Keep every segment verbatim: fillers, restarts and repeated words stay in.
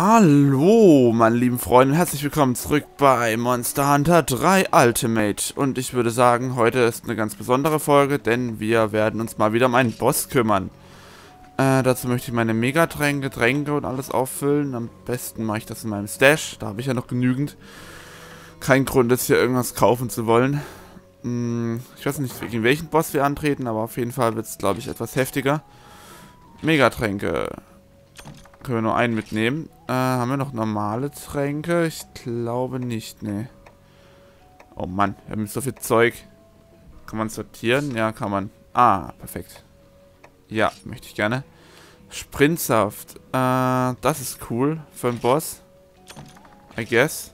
Hallo, meine lieben Freunde, herzlich willkommen zurück bei Monster Hunter drei Ultimate. Und ich würde sagen, heute ist eine ganz besondere Folge, denn wir werden uns mal wieder um einen Boss kümmern. Äh, dazu möchte ich meine Megatränke, Tränke und alles auffüllen. Am besten mache ich das in meinem Stash, da habe ich ja noch genügend. Kein Grund, jetzt hier irgendwas kaufen zu wollen. Hm, ich weiß nicht, gegen welchen Boss wir antreten, aber auf jeden Fall wird es, glaube ich, etwas heftiger. Megatränke. Können wir nur einen mitnehmen. Äh, haben wir noch normale Tränke? Ich glaube nicht, ne. Oh Mann, wir haben so viel Zeug. Kann man sortieren? Ja, kann man. Ah, perfekt. Ja, möchte ich gerne. Sprintsaft. Äh, das ist cool für einen Boss. I guess.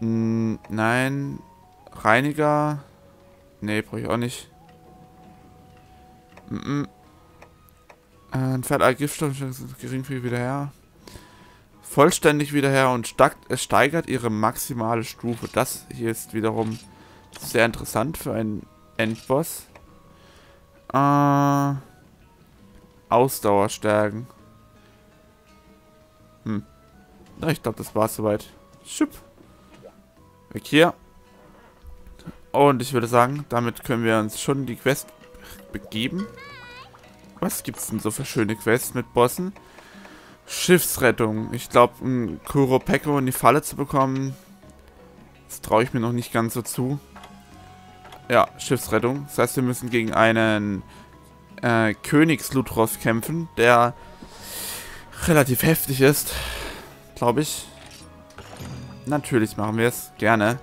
Hm, nein. Reiniger. Ne, brauche ich auch nicht. Mm, -mm. Ein Pferd all Giftstoff geringfügig wieder her. Vollständig wieder her und es steigert ihre maximale Stufe. Das hier ist wiederum sehr interessant für einen Endboss. Äh, Ausdauer stärken. Hm. Na, ich glaube, das war es soweit. Schupp. Weg hier. Und ich würde sagen, damit können wir uns schon in die Quest begeben. Was gibt's denn so für schöne Quests mit Bossen? Schiffsrettung. Ich glaube, ein Kuropeko in die Falle zu bekommen, das traue ich mir noch nicht ganz so zu. Ja, Schiffsrettung. Das heißt, wir müssen gegen einen äh, Königs-Ludroth kämpfen, der relativ heftig ist, glaube ich. Natürlich machen wir es. Gerne.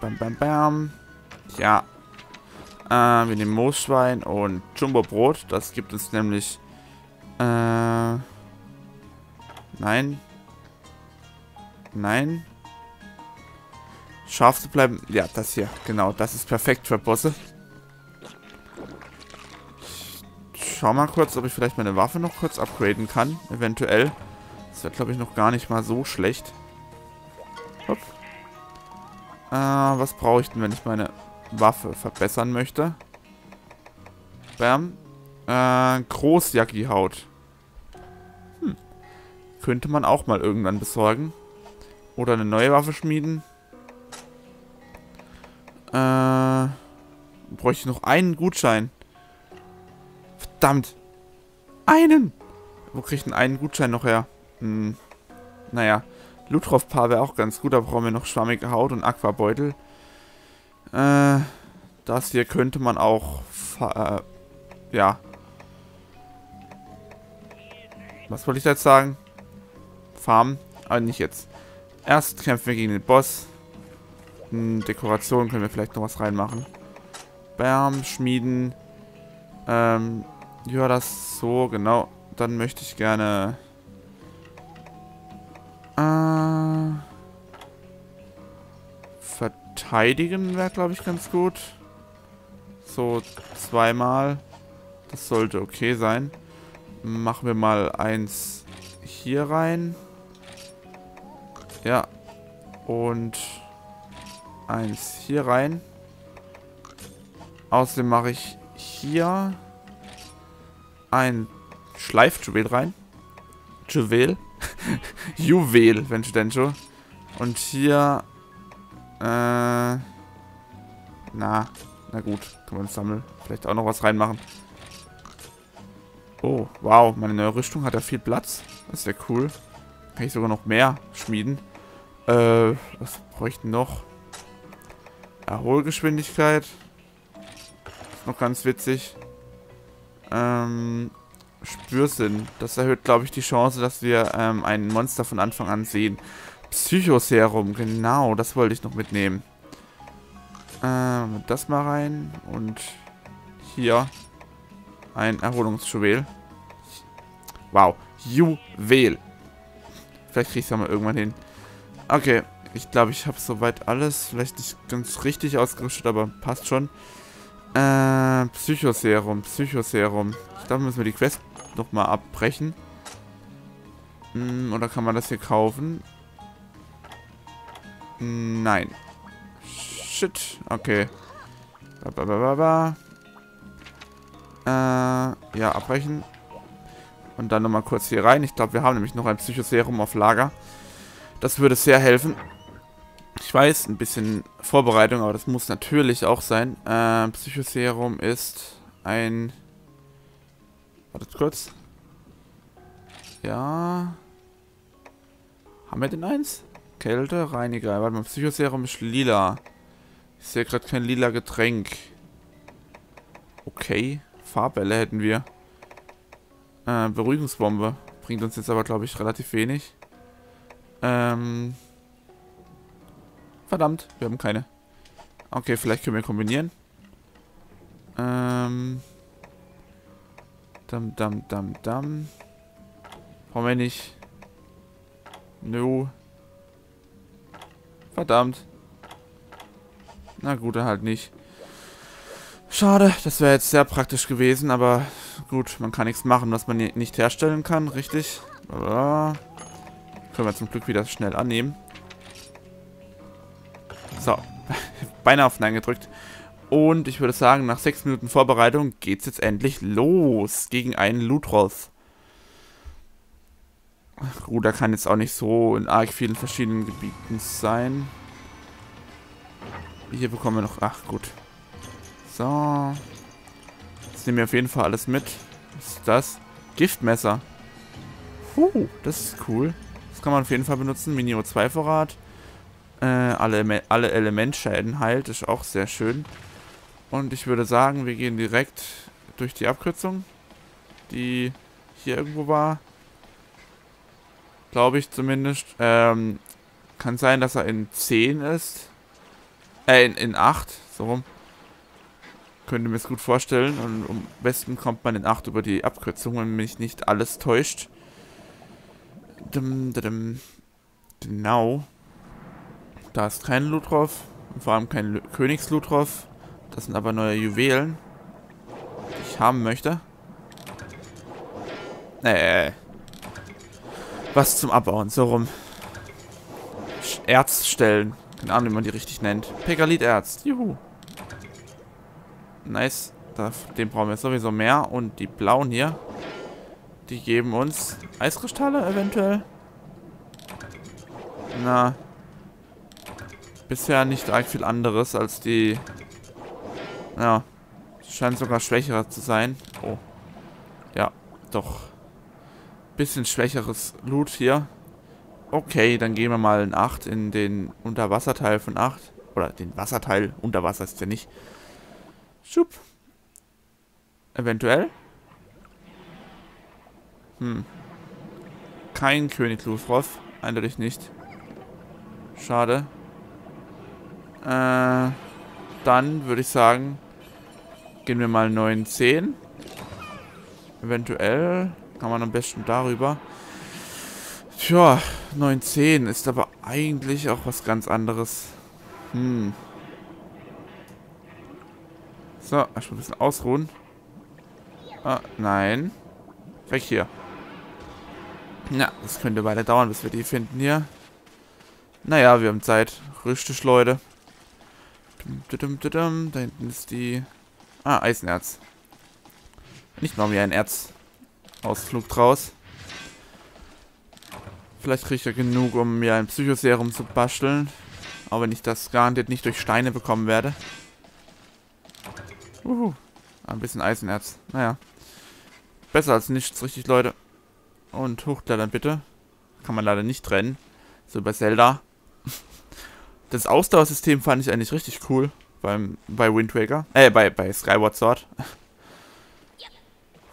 Bam, bam, bam. Ja. Äh, wir nehmen Moosschwein und Jumbo-Brot. Das gibt uns nämlich... Äh, nein. Nein. Scharf zu bleiben. Ja, das hier. Genau, das ist perfekt für Bosse. Ich schau mal kurz, ob ich vielleicht meine Waffe noch kurz upgraden kann. Eventuell. Das wäre, glaube ich, noch gar nicht mal so schlecht. Hopp. Äh, was brauche ich denn, wenn ich meine... Waffe verbessern möchte. Bam. Äh, Großjacki-Haut. Hm. Könnte man auch mal irgendwann besorgen. Oder eine neue Waffe schmieden. Äh, bräuchte ich noch einen Gutschein. Verdammt. Einen. Wo kriege ich denn einen Gutschein noch her? Hm. Naja. Ludroth-Paar wäre auch ganz gut. Da brauchen wir noch schwammige Haut und Aquabeutel. Das hier könnte man auch... Äh, ja. Was wollte ich jetzt sagen? Farmen? Aber nicht jetzt. Erst kämpfen wir gegen den Boss. In Dekoration können wir vielleicht noch was reinmachen. Bam, schmieden. Ähm, ja, das so, genau. Dann möchte ich gerne... Äh... Verteidigen wäre, glaube ich, ganz gut. So, zweimal. Das sollte okay sein. Machen wir mal eins hier rein. Ja. Und eins hier rein. Außerdem mache ich hier ein Schleifjuwel rein. Juwel. Juwel, wenn denn schon. Und hier... Äh, na, na gut, kann man sammeln. Vielleicht auch noch was reinmachen. Oh, wow, meine neue Rüstung hat ja viel Platz. Das ist ja cool. Kann ich sogar noch mehr schmieden. Äh, was bräuchten noch? Erholgeschwindigkeit. Ist noch ganz witzig. Ähm, Spürsinn. Das erhöht, glaube ich, die Chance, dass wir ähm, ein Monster von Anfang an sehen. Psychoserum, genau, das wollte ich noch mitnehmen. Ähm, das mal rein und hier ein Erholungsjuwel. Wow, Juwel. Vielleicht kriege ich es ja mal irgendwann hin. Okay, ich glaube, ich habe soweit alles. Vielleicht nicht ganz richtig ausgerüstet, aber passt schon. Äh, Psychoserum, Psychoserum. Ich glaube, müssen wir die Quest nochmal abbrechen. Hm, oder kann man das hier kaufen? Nein. Shit. Okay. Ba, ba, ba, ba, ba. Äh, ja, abbrechen. Und dann nochmal kurz hier rein. Ich glaube, wir haben nämlich noch ein Psychoserum auf Lager. Das würde sehr helfen. Ich weiß, ein bisschen Vorbereitung, aber das muss natürlich auch sein. Äh, Psychoserum ist ein... Wartet kurz. Ja. Haben wir denn eins? Kälte, Reiniger. Warte mal, Psychoserum ist lila. Ich sehe gerade kein lila Getränk. Okay. Farbbälle hätten wir. Äh, Beruhigungsbombe. Bringt uns jetzt aber, glaube ich, relativ wenig. Ähm... Verdammt, wir haben keine. Okay, vielleicht können wir kombinieren. Ähm. Dam, dam, dam, dam. Brauchen wir nicht. No. Verdammt. Na gut, dann halt nicht. Schade, das wäre jetzt sehr praktisch gewesen, aber gut, man kann nichts machen, was man nicht herstellen kann, richtig? Können wir zum Glück wieder schnell annehmen. So, beinahe auf Nein gedrückt. Und ich würde sagen, nach sechs Minuten Vorbereitung geht's jetzt endlich los gegen einen Ludroth. Ruder kann jetzt auch nicht so in arg vielen verschiedenen Gebieten sein. Hier bekommen wir noch... Ach, gut. So. Jetzt nehmen wir auf jeden Fall alles mit. Was ist das? Giftmesser. Huh, das ist cool. Das kann man auf jeden Fall benutzen. Mini-O zwei-Vorrat. Äh, alle, alle Elementschäden heilt, ist auch sehr schön. Und ich würde sagen, wir gehen direkt durch die Abkürzung, die hier irgendwo war. Glaube ich zumindest. Ähm, kann sein, dass er in zehn ist. Äh, in, in acht. So rum. Könnte mir es gut vorstellen. Und am besten kommt man in acht über die Abkürzung, wenn mich nicht alles täuscht. Dum, dum, genau. Da ist kein Ludroth, vor allem kein Königs-Ludroth. Das sind aber neue Juwelen, die ich haben möchte. Nee. Was zum Abbauen, so rum. Erzstellen, keine Ahnung, wie man die richtig nennt. Pegaliterz, juhu. Nice, den brauchen wir sowieso mehr. Und die blauen hier, die geben uns Eiskristalle eventuell. Na... Bisher nicht arg viel anderes als die... Ja, scheint sogar schwächerer zu sein. Oh. Ja, doch. Bisschen schwächeres Loot hier. Okay, dann gehen wir mal in acht, in den Unterwasserteil von acht. Oder den Wasserteil. Unterwasser ist ja nicht. Schub. Eventuell. Hm. Kein König Ludroth. Eindeutig nicht. Schade. Äh, dann würde ich sagen, gehen wir mal neun zehn. Eventuell kann man am besten darüber. Tja, neun zehn ist aber eigentlich auch was ganz anderes. Hm. So, erstmal ein bisschen ausruhen. Ah, nein. Weg hier. Na, das könnte weiter dauern, bis wir die finden hier. Naja, wir haben Zeit. Richtig, Leute. Da hinten ist die... Ah, Eisenerz. Nicht mal wie ein Erzausflug draus. Vielleicht kriege ich ja genug, um mir ein Psychoserum zu basteln. Aber wenn ich das garantiert nicht durch Steine bekommen werde. Uhu. Ein bisschen Eisenerz. Naja. Besser als nichts, richtig, Leute. Und hochklettern bitte. Kann man leider nicht trennen. So bei Zelda. Das Ausdauersystem fand ich eigentlich richtig cool. Beim, bei Wind Waker. Äh, bei, bei Skyward Sword.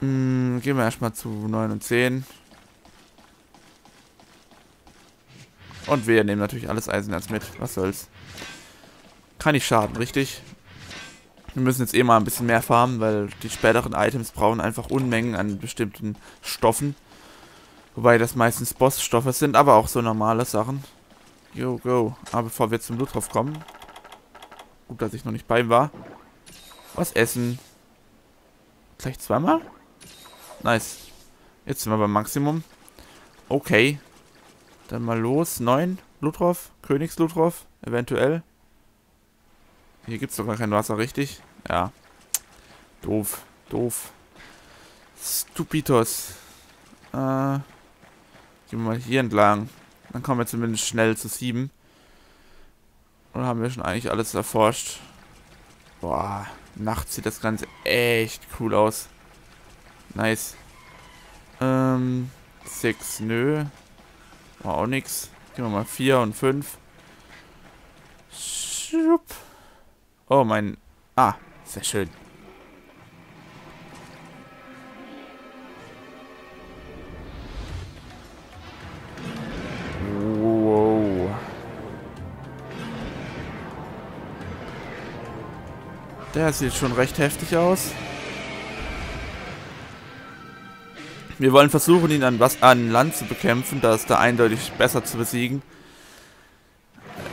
mm, gehen wir erstmal zu neun und zehn. Und wir nehmen natürlich alles Eisenerz mit. Was soll's. Kann nicht schaden, richtig? Wir müssen jetzt eh mal ein bisschen mehr farmen, weil die späteren Items brauchen einfach Unmengen an bestimmten Stoffen. Wobei das meistens Bossstoffe sind, aber auch so normale Sachen. Yo, go. Aber bevor wir zum Ludroth kommen. Gut, dass ich noch nicht bei ihm war. Was essen? Gleich zweimal? Nice. Jetzt sind wir beim Maximum. Okay. Dann mal los. neun. Ludroth. Königs-Ludroth. Eventuell. Hier gibt es doch gar kein Wasser, richtig? Ja. Doof. Doof. Stupitos. Äh, gehen wir mal hier entlang. Dann kommen wir zumindest schnell zu sieben. Oder haben wir schon eigentlich alles erforscht? Boah, nachts sieht das Ganze echt cool aus. Nice. Ähm, sechs, nö. War auch nix. Gehen wir mal vier und fünf. Schupp. Oh, mein... Ah, sehr schön. Der sieht schon recht heftig aus. Wir wollen versuchen, ihn an, was, an Land zu bekämpfen. Da ist er eindeutig besser zu besiegen.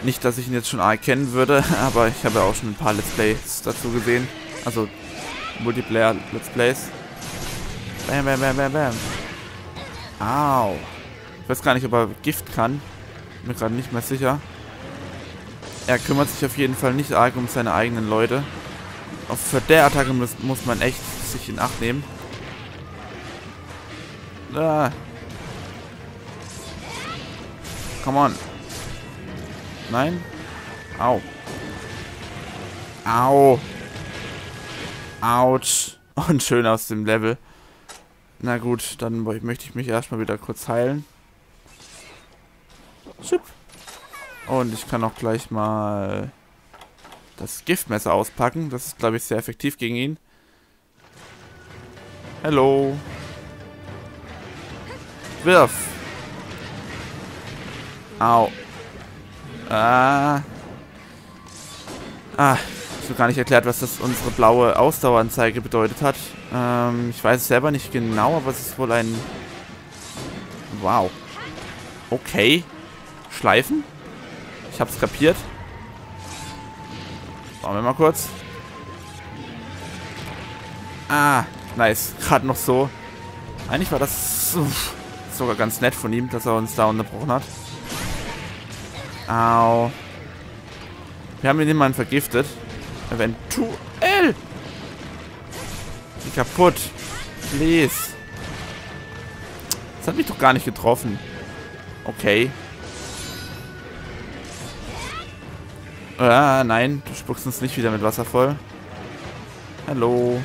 Nicht, dass ich ihn jetzt schon erkennen würde, aber ich habe ja auch schon ein paar Let's Plays dazu gesehen. Also Multiplayer Let's Plays. Bam, bam, bam, bam, bam. Au. Ich weiß gar nicht, ob er Gift kann. Bin mir gerade nicht mehr sicher. Er kümmert sich auf jeden Fall nicht arg um seine eigenen Leute. Auch für der Attacke muss, muss man echt sich in Acht nehmen. Ah. Come on. Nein? Au. Au. Autsch. Und schön aus dem Level. Na gut, dann möchte ich mich erstmal wieder kurz heilen. Schipp. Und ich kann auch gleich mal das Giftmesser auspacken. Das ist, glaube ich, sehr effektiv gegen ihn. Hello. Wirf. Au. Ah. Ah. Ich habe gar nicht erklärt, was das unsere blaue Ausdaueranzeige bedeutet hat. Ähm, ich weiß es selber nicht genau, aber es ist wohl ein... Wow. Okay. Schleifen? Ich hab's kapiert. Machen wir mal kurz. Ah, nice. Gerade noch so. Eigentlich war das uff, sogar ganz nett von ihm, dass er uns da unterbrochen hat. Au. Wir haben ihn immerhin vergiftet. Eventuell. Die kaputt. Please. Das hat mich doch gar nicht getroffen. Okay. Ah, nein, du spuckst uns nicht wieder mit Wasser voll. Hallo.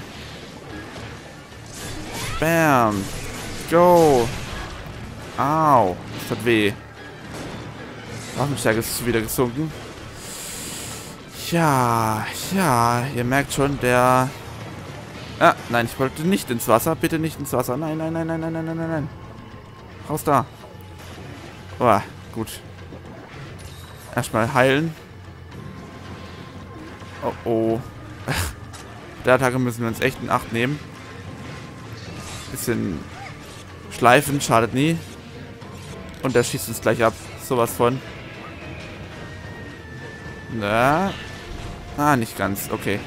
Bam. Go. Au. Das hat weh. Waffenstärke ist wieder gesunken. Ja, ja, ihr merkt schon, der... Ah, nein, ich wollte nicht ins Wasser. Bitte nicht ins Wasser. Nein, nein, nein, nein, nein, nein, nein, nein, nein. Raus da. Oh, gut. Erstmal heilen. Oh oh. Der Attacke müssen wir uns echt in Acht nehmen. Bisschen schleifen, schadet nie. Und der schießt uns gleich ab. Sowas von. Na. Ah, nicht ganz. Okay.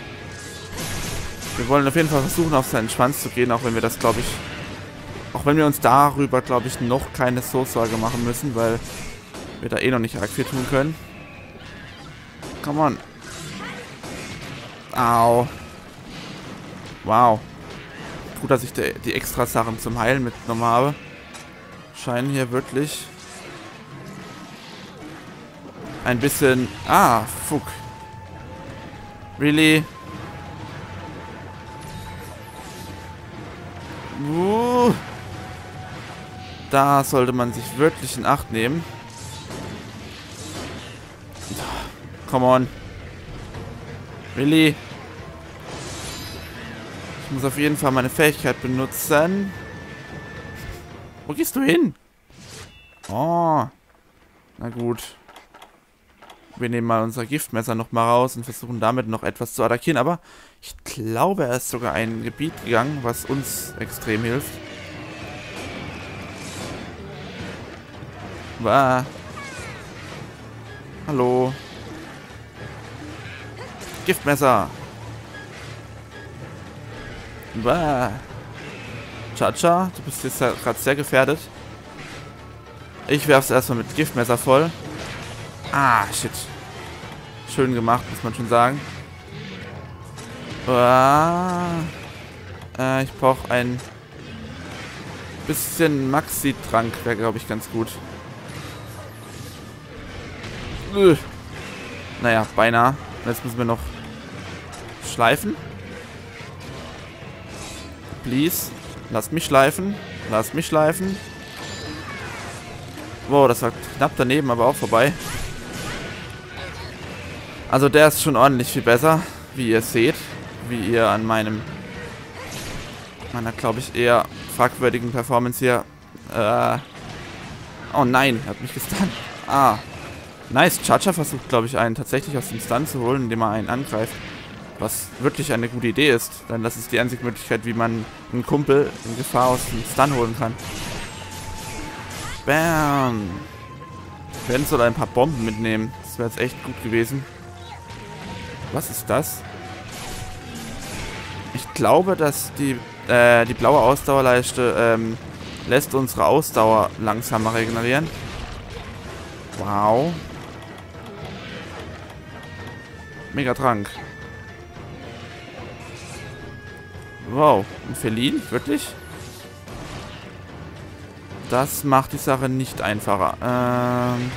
Wir wollen auf jeden Fall versuchen, auf seinen Schwanz zu gehen, auch wenn wir das, glaube ich. Auch wenn wir uns darüber, glaube ich, noch keine So-Sorge machen müssen, weil wir da eh noch nicht arg viel tun können. Come on. Au. Wow. Gut, dass ich die, die extra Sachen zum Heilen mitgenommen habe. Scheinen hier wirklich ein bisschen... Ah, fuck. Really? Uh. Da sollte man sich wirklich in Acht nehmen. Come on. Really? Ich muss auf jeden Fall meine Fähigkeit benutzen. Wo gehst du hin? Oh. Na gut. Wir nehmen mal unser Giftmesser nochmal raus und versuchen damit noch etwas zu attackieren. Aber ich glaube, er ist sogar ein Gebiet gegangen, was uns extrem hilft. Bah. Hallo. Giftmesser. Bah. Cha-Cha, du bist jetzt gerade sehr gefährdet. Ich werf's erstmal mit Giftmesser voll. Ah, shit. Schön gemacht, muss man schon sagen. Ah. Äh, ich brauche ein Bisschen Maxi-Trank wäre, glaube ich, ganz gut. Üh. Naja, beinahe. Jetzt müssen wir noch schleifen. Please. Lasst mich schleifen. Lasst mich schleifen. Wow, das war knapp daneben, aber auch vorbei. Also der ist schon ordentlich viel besser, wie ihr seht. Wie ihr an meinem, meiner, glaube ich, eher fragwürdigen Performance hier. Äh, oh nein, hat mich gestunt. Ah, nice. Cha-Cha versucht, glaube ich, einen tatsächlich aus dem Stun zu holen, indem er einen angreift. Was wirklich eine gute Idee ist. Denn das ist die einzige Möglichkeit, wie man einen Kumpel in Gefahr aus dem Stun holen kann. Bam. Wir hätten sogar ein paar Bomben mitnehmen. Das wäre jetzt echt gut gewesen. Was ist das? Ich glaube, dass die, äh, die blaue Ausdauerleiste ähm, lässt unsere Ausdauer langsamer regenerieren. Wow. Mega Trank. Wow. Ein Felin? Wirklich? Das macht die Sache nicht einfacher. Ähm.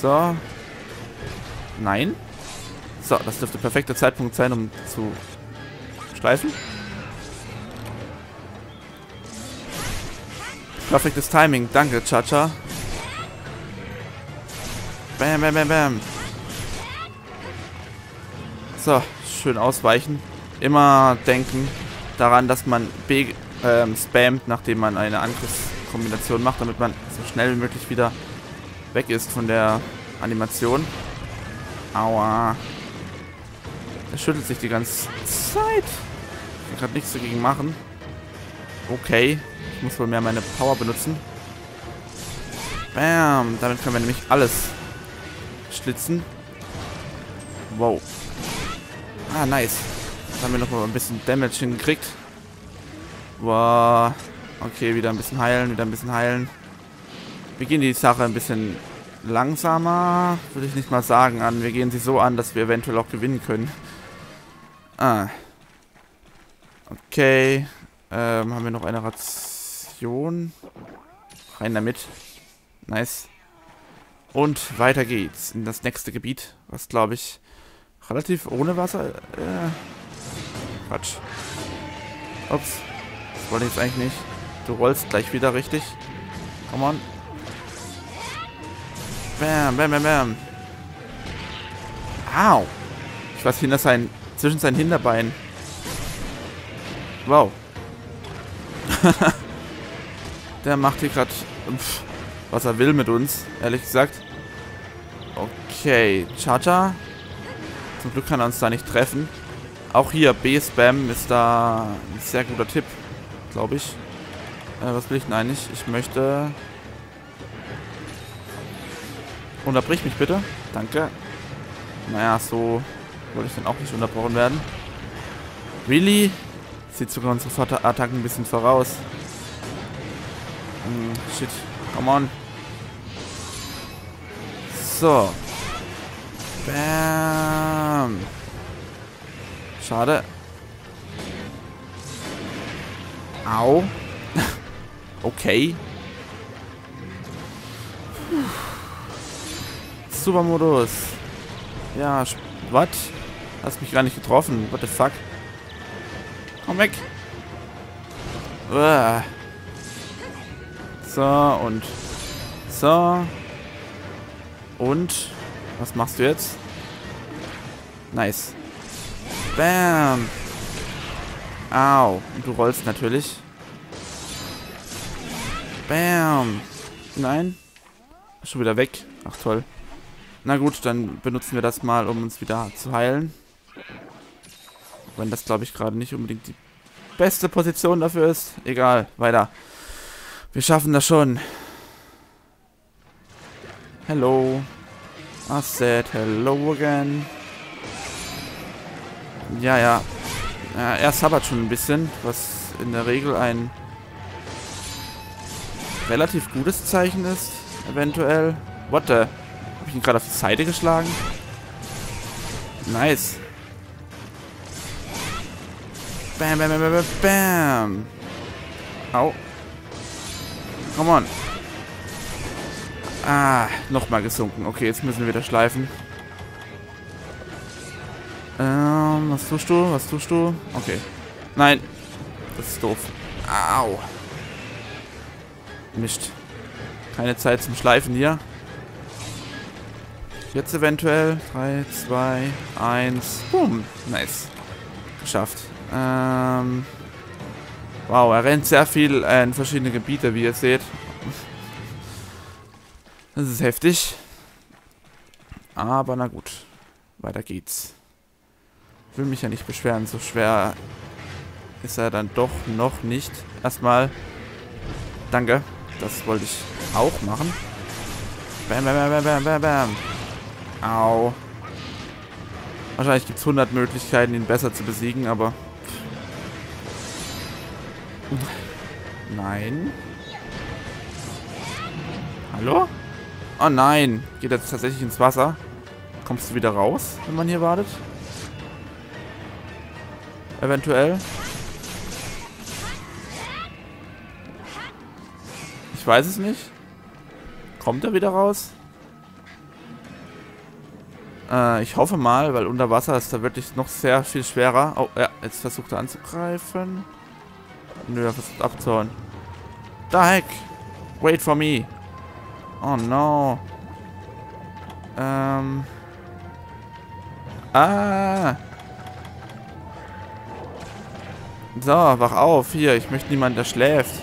So. Nein. So, das dürfte perfekter Zeitpunkt sein, um zu schleifen. Perfektes Timing. Danke, Cha-Cha. Bam, bam, bam, bam. So, schön ausweichen. Immer denken daran, dass man B ähm, spammt, nachdem man eine Angriffskombination macht, damit man so schnell wie möglich wieder weg ist von der Animation. Aua. Er schüttelt sich die ganze Zeit. Ich kann gerade nichts dagegen machen. Okay. Ich muss wohl mehr meine Power benutzen. Bam. Damit können wir nämlich alles schlitzen. Wow. Ah, nice. Jetzt haben wir nochmal ein bisschen Damage hingekriegt. Wow. Okay, wieder ein bisschen heilen, wieder ein bisschen heilen. Wir gehen die Sache ein bisschen langsamer, würde ich nicht mal sagen, an. Wir gehen sie so an, dass wir eventuell auch gewinnen können. Ah. Okay. Ähm, haben wir noch eine Ration? Rein damit. Nice. Und weiter geht's in das nächste Gebiet, was, glaube ich, relativ ohne Wasser... Äh, Quatsch. Ups. Das wollte ich jetzt eigentlich nicht. Du rollst gleich wieder richtig. Come on. Bam, bam, bam, bam. Au. Ich weiß, hinter sein... zwischen seinen Hinterbeinen. Wow. Der macht hier gerade, was er will mit uns, ehrlich gesagt. Okay, Cha-Cha. Zum Glück kann er uns da nicht treffen. Auch hier, B-Spam ist da ein sehr guter Tipp, glaube ich. Äh, was will ich denn eigentlich? Ich möchte... Unterbrich mich bitte. Danke. Naja, so... wollte ich dann auch nicht unterbrochen werden. Really? Sieht sogar unsere Attacken ein bisschen voraus. Hm, shit. Come on. So. Bam. Schade. Au. Okay. Supermodus. Ja, what? Hast mich gar nicht getroffen. What the fuck? Komm weg. Uah. So und so. Und was machst du jetzt? Nice. Bam. Au. Und du rollst natürlich. Bam. Nein. Schon wieder weg. Ach toll. Na gut, dann benutzen wir das mal, um uns wieder zu heilen. Wenn das, glaube ich, gerade nicht unbedingt die beste Position dafür ist. Egal, weiter. Wir schaffen das schon. Hello. I said hello again. Ja, ja. Ja, er sabbert schon ein bisschen, was in der Regel ein relativ gutes Zeichen ist. Eventuell. What the? Habe ich ihn gerade auf die Seite geschlagen? Nice. Bam, bam, bam, bam, bam. Au. Come on. Ah, nochmal gesunken. Okay, jetzt müssen wir wieder schleifen. Ähm, was tust du? Was tust du? Okay. Nein. Das ist doof. Au. Mist. Keine Zeit zum Schleifen hier. Jetzt eventuell. drei, zwei, eins. Boom. Nice. Geschafft. Ähm. Wow, er rennt sehr viel in verschiedene Gebiete, wie ihr seht. Das ist heftig. Aber na gut. Weiter geht's. Ich will mich ja nicht beschweren, so schwer ist er dann doch noch nicht. Erstmal. Danke. Das wollte ich auch machen. Bam, bam, bam, bam, bam, bam. Au. Wahrscheinlich gibt es hundert Möglichkeiten, ihn besser zu besiegen, aber... Nein. Hallo? Oh nein. Geht jetzt tatsächlich ins Wasser. Kommst du wieder raus, wenn man hier wartet? Eventuell. Ich weiß es nicht. Kommt er wieder raus? Äh, ich hoffe mal, weil unter Wasser ist da wirklich noch sehr viel schwerer. Oh, ja, jetzt versucht er anzugreifen. Nö, er versucht abzuhauen. Da heck! Wait for me! Oh no! Ähm... Ah! So, wach auf! Hier, ich möchte niemanden, der schläft.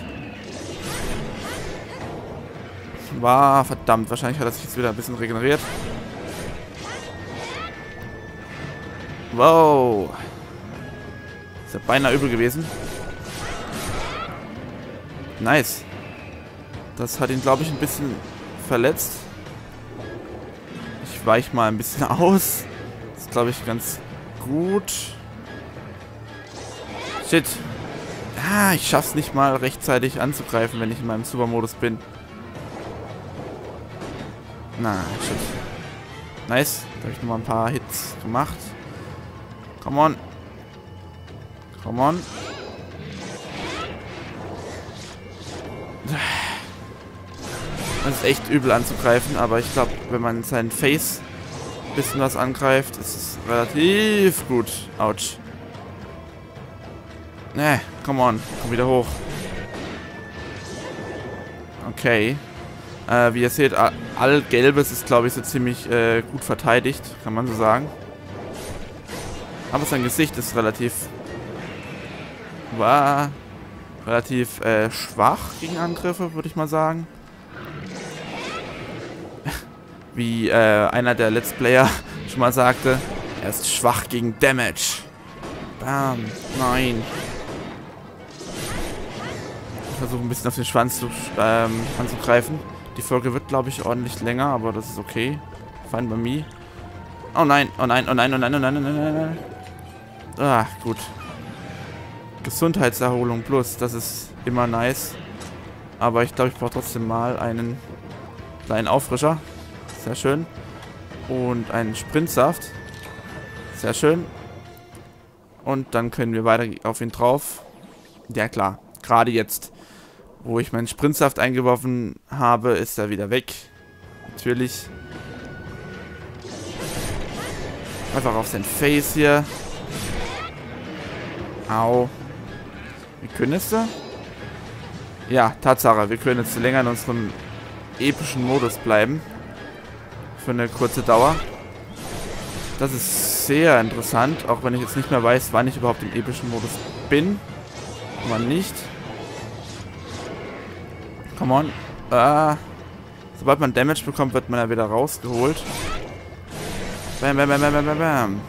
Wow, verdammt, wahrscheinlich hat er sich jetzt wieder ein bisschen regeneriert. Wow. Ist ja beinahe übel gewesen. Nice. Das hat ihn, glaube ich, ein bisschen verletzt. Ich weiche mal ein bisschen aus. Das ist, glaube ich, ganz gut. Shit. Ah, ich schaff's nicht mal rechtzeitig anzugreifen, wenn ich in meinem Supermodus bin. Na, shit. Nice. Da habe ich nochmal ein paar Hits gemacht. Come on. Come on. Das ist echt übel anzugreifen, aber ich glaube, wenn man seinen Face ein bisschen was angreift, ist es relativ gut. Autsch. Ne, come on. Komm wieder hoch. Okay. Äh, wie ihr seht, all Gelbes ist, glaube ich, so ziemlich äh, gut verteidigt, kann man so sagen. Aber sein Gesicht ist relativ... war... relativ äh, schwach gegen Angriffe, würde ich mal sagen. Wie äh, einer der Let's Player schon mal sagte, er ist schwach gegen Damage. Bam, nein. Ich versuche ein bisschen auf den Schwanz zu, ähm, anzugreifen. Die Folge wird, glaube ich, ordentlich länger, aber das ist okay. Fine by me. Oh nein, oh nein, oh nein, oh nein, oh nein, oh nein, oh nein. Ah, gut. Gesundheitserholung plus, das ist immer nice. Aber ich glaube, ich brauche trotzdem mal einen kleinen Auffrischer. Sehr schön. Und einen Sprintsaft. Sehr schön. Und dann können wir weiter auf ihn drauf. Ja klar, gerade jetzt. Wo ich meinen Sprintsaft eingeworfen habe, ist er wieder weg. Natürlich. Einfach auf sein Face hier. Au. Wir können es da? Ja, Tatsache. Wir können jetzt länger in unserem epischen Modus bleiben. Für eine kurze Dauer. Das ist sehr interessant. Auch wenn ich jetzt nicht mehr weiß, wann ich überhaupt im epischen Modus bin. Wann nicht. Come on. Ah. Sobald man Damage bekommt, wird man ja wieder rausgeholt. Bam, bam, bam, bam, bam, bam.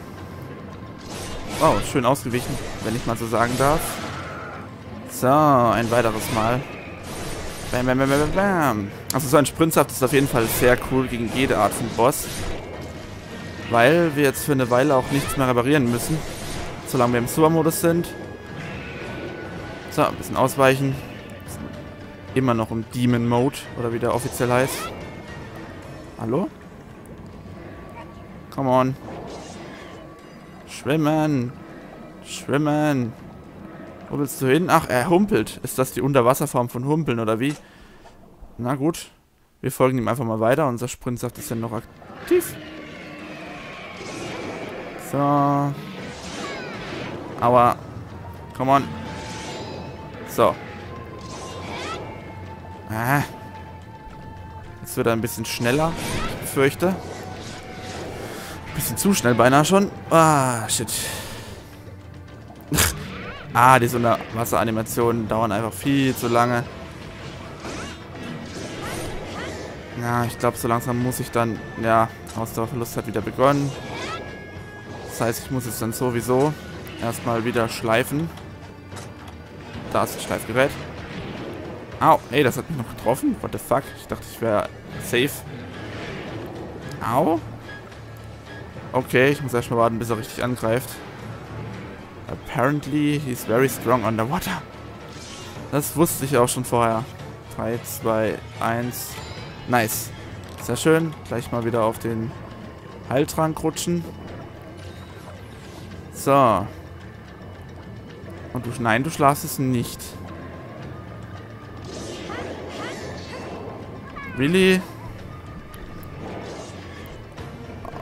Oh, schön ausgewichen, wenn ich mal so sagen darf. So, ein weiteres Mal. Bam, bam, bam, bam, bam. Also so ein Sprintsaft ist auf jeden Fall sehr cool gegen jede Art von Boss. Weil wir jetzt für eine Weile auch nichts mehr reparieren müssen. Solange wir im Supermodus sind. So, ein bisschen ausweichen. Immer noch im Demon Mode, oder wie der offiziell heißt. Hallo? Come on. Schwimmen. Schwimmen. Wo willst du hin? Ach, er humpelt. Ist das die Unterwasserform von humpeln oder wie? Na gut. Wir folgen ihm einfach mal weiter. Unser Sprintsaft ist ja noch aktiv. So. Aber. Come on. So. Ah. Jetzt wird er ein bisschen schneller. Ich befürchte. Ein bisschen zu schnell beinahe schon. Ah, shit. Ah, diese Unterwasseranimationen dauern einfach viel zu lange. Ja, ich glaube, so langsam muss ich dann... Ja, Ausdauerverlust hat wieder begonnen. Das heißt, ich muss jetzt dann sowieso erstmal wieder schleifen. Da ist das Schleifgerät. Au, ey, das hat mich noch getroffen. What the fuck? Ich dachte, ich wäre safe. Au. Okay, ich muss erstmal warten, bis er richtig angreift. Apparently, he's very strong underwater. Das wusste ich auch schon vorher. drei, zwei, eins. Nice. Sehr schön. Gleich mal wieder auf den Heiltrank rutschen. So. Und du, nein, du schlafst es nicht. Really?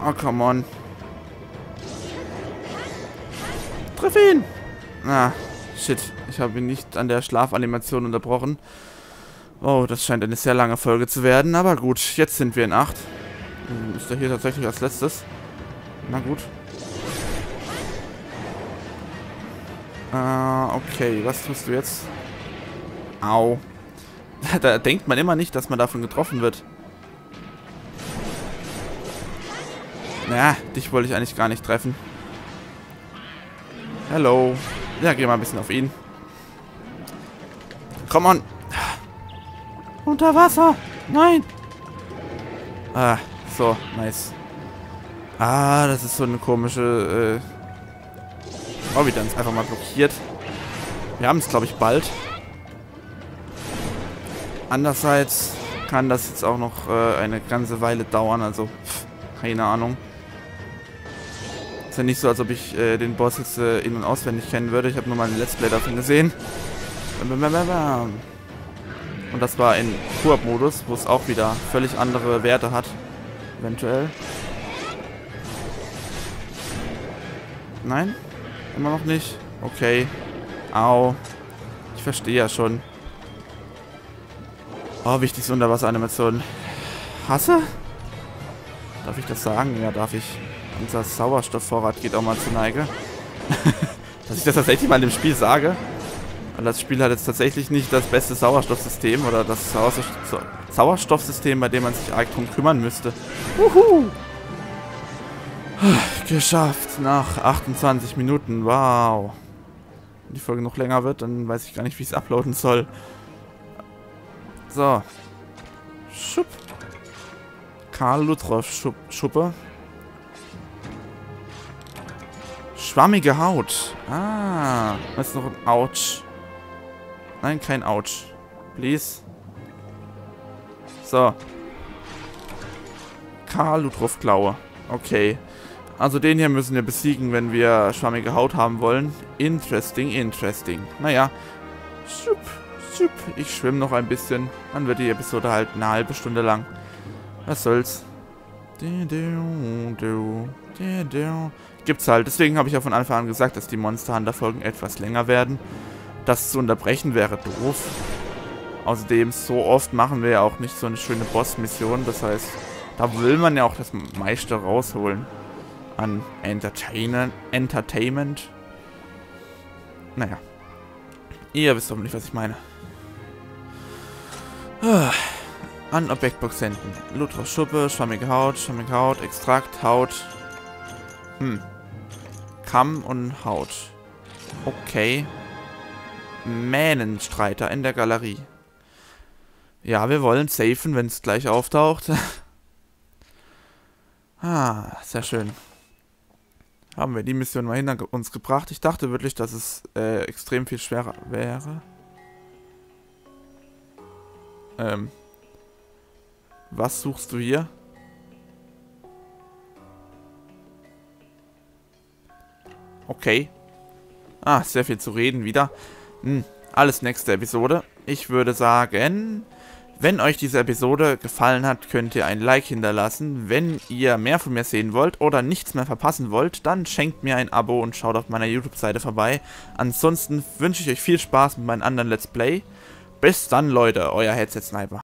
Oh, come on. Triff ihn! Ah, shit. Ich habe ihn nicht an der Schlafanimation unterbrochen. Oh, das scheint eine sehr lange Folge zu werden. Aber gut, jetzt sind wir in acht. Ist er hier tatsächlich als letztes? Na gut. Äh, okay. Was tust du jetzt? Au. Da denkt man immer nicht, dass man davon getroffen wird. Naja, dich wollte ich eigentlich gar nicht treffen. Hello. Ja, geh mal ein bisschen auf ihn. Come on. Unter Wasser. Nein. Ah, so, nice. Ah, das ist so eine komische... Äh oh, wir haben es einfach mal blockiert. Wir haben es, glaube ich, bald. Andererseits kann das jetzt auch noch äh, eine ganze Weile dauern, also pff, keine Ahnung. Ist ja nicht so, als ob ich äh, den Boss jetzt äh, in- und auswendig kennen würde. Ich habe nur mal einen Let's Play davon gesehen. Bam, bam, bam, bam. Und das war in Koop-Modus, wo es auch wieder völlig andere Werte hat. Eventuell. Nein? Immer noch nicht? Okay. Au. Ich verstehe ja schon. Oh, wichtig ist Unterwasseranimation. Hasse? Darf ich das sagen? Ja, darf ich. Unser Sauerstoffvorrat geht auch mal zur Neige. Dass ich das tatsächlich mal in dem Spiel sage. Und das Spiel hat jetzt tatsächlich nicht das beste Sauerstoffsystem oder das Sauerstoffsystem, bei dem man sich arg drum kümmern müsste. Uhu! Geschafft nach achtundzwanzig Minuten. Wow. Wenn die Folge noch länger wird, dann weiß ich gar nicht, wie ich es uploaden soll. So. Schupp. Königs-Ludroth-Schuppe. Schwammige Haut. Ah. Was ist noch ein Autsch? Nein, kein Autsch. Please. So. Königs-Ludroth-Klaue. Okay. Also den hier müssen wir besiegen, wenn wir schwammige Haut haben wollen. Interesting, interesting. Naja. Schupp, schupp. Ich schwimme noch ein bisschen. Dann wird die Episode halt eine halbe Stunde lang. Was soll's. Du, du, du, du, du. Gibt's halt. Deswegen habe ich ja von Anfang an gesagt, dass die Monster Hunter Folgen etwas länger werden. Das zu unterbrechen wäre doof. Außerdem, so oft machen wir ja auch nicht so eine schöne Boss-Mission. Das heißt, da will man ja auch das meiste rausholen. An Entertainment. Entertainment. Naja. Ihr wisst doch nicht, was ich meine. An Objektbox senden. Ludroth Schuppe, schwammige Haut, schwammige Haut, Extrakt, Haut. Hm. Kamm und Haut. Okay. Mähnenstreiter in der Galerie. Ja, wir wollen safen, wenn es gleich auftaucht. Ah, sehr schön. Haben wir die Mission mal hinter uns gebracht. Ich dachte wirklich, dass es äh, extrem viel schwerer wäre. Ähm. Was suchst du hier? Okay. Ah, sehr viel zu reden wieder. Hm, alles nächste Episode. Ich würde sagen, wenn euch diese Episode gefallen hat, könnt ihr ein Like hinterlassen. Wenn ihr mehr von mir sehen wollt oder nichts mehr verpassen wollt, dann schenkt mir ein Abo und schaut auf meiner YouTube-Seite vorbei. Ansonsten wünsche ich euch viel Spaß mit meinen anderen Let's Play. Bis dann, Leute, euer Headsetsniper.